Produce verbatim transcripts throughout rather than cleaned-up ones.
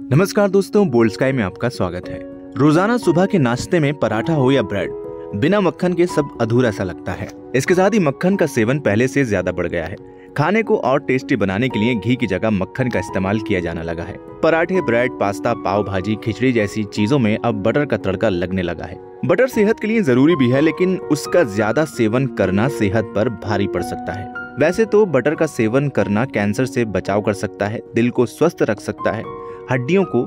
नमस्कार दोस्तों, bold sky में आपका स्वागत है। रोजाना सुबह के नाश्ते में पराठा हो या ब्रेड, बिना मक्खन के सब अधूरा सा लगता है। इसके साथ ही मक्खन का सेवन पहले से ज्यादा बढ़ गया है। खाने को और टेस्टी बनाने के लिए घी की जगह मक्खन का इस्तेमाल किया जाने लगा है। पराठे, ब्रेड, पास्ता, पाव भाजी, खिचड़ी जैसी चीजों में अब बटर का तड़का लगने लगा है। बटर सेहत के लिए जरूरी भी है, लेकिन उसका ज्यादा सेवन करना सेहत पर भारी पड़ सकता है। वैसे तो बटर का सेवन करना कैंसर से बचाव कर सकता है, दिल को स्वस्थ रख सकता है, हड्डियों को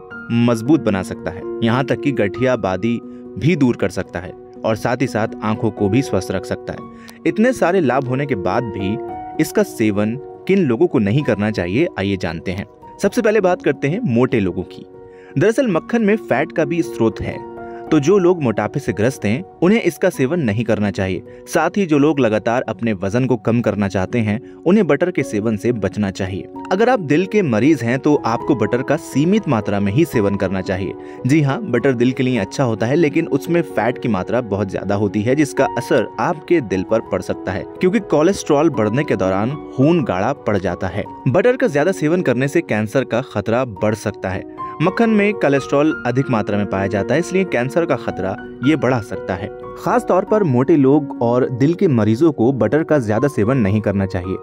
मजबूत बना सकता है, यहाँ तक कि गठिया बादी भी दूर कर सकता है और साथ ही साथ आंखों को भी स्वस्थ रख सकता है। इतने सारे लाभ होने के बाद भी इसका सेवन किन लोगों को नहीं करना चाहिए, आइए जानते हैं। सबसे पहले बात करते हैं मोटे लोगों की। दरअसल मक्खन में फैट का भी स्रोत है, तो जो लोग मोटापे से ग्रस्त हैं उन्हें इसका सेवन नहीं करना चाहिए। साथ ही जो लोग लगातार अपने वजन को कम करना चाहते हैं उन्हें बटर के सेवन से बचना चाहिए। अगर आप दिल के मरीज हैं तो आपको बटर का सीमित मात्रा में ही सेवन करना चाहिए। जी हाँ, बटर दिल के लिए अच्छा होता है, लेकिन उसमें फैट की मात्रा बहुत ज्यादा होती है, जिसका असर आपके दिल पर पड़ सकता है, क्योंकि कोलेस्ट्रॉल बढ़ने के दौरान खून गाढ़ा पड़ जाता है। बटर का ज्यादा सेवन करने से कैंसर का खतरा बढ़ सकता है। मक्खन में कोलेस्ट्रॉल अधिक मात्रा में पाया जाता है, इसलिए कैंसर का खतरा ये बढ़ा सकता है। खास तौर पर मोटे लोग और दिल के मरीजों को बटर का ज्यादा सेवन नहीं करना चाहिए,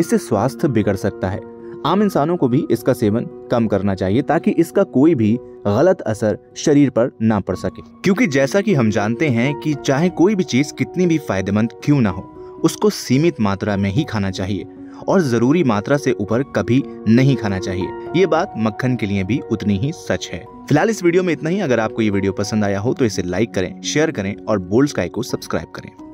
इससे स्वास्थ्य बिगड़ सकता है। आम इंसानों को भी इसका सेवन कम करना चाहिए, ताकि इसका कोई भी गलत असर शरीर पर ना पड़ सके, क्योंकि जैसा कि हम जानते हैं कि चाहे कोई भी चीज कितनी भी फायदेमंद क्यों ना हो, उसको सीमित मात्रा में ही खाना चाहिए और जरूरी मात्रा से ऊपर कभी नहीं खाना चाहिए। ये बात मक्खन के लिए भी उतनी ही सच है। फिलहाल इस वीडियो में इतना ही। अगर आपको ये वीडियो पसंद आया हो तो इसे लाइक करें, शेयर करें और बोल्ड स्काई को सब्सक्राइब करें।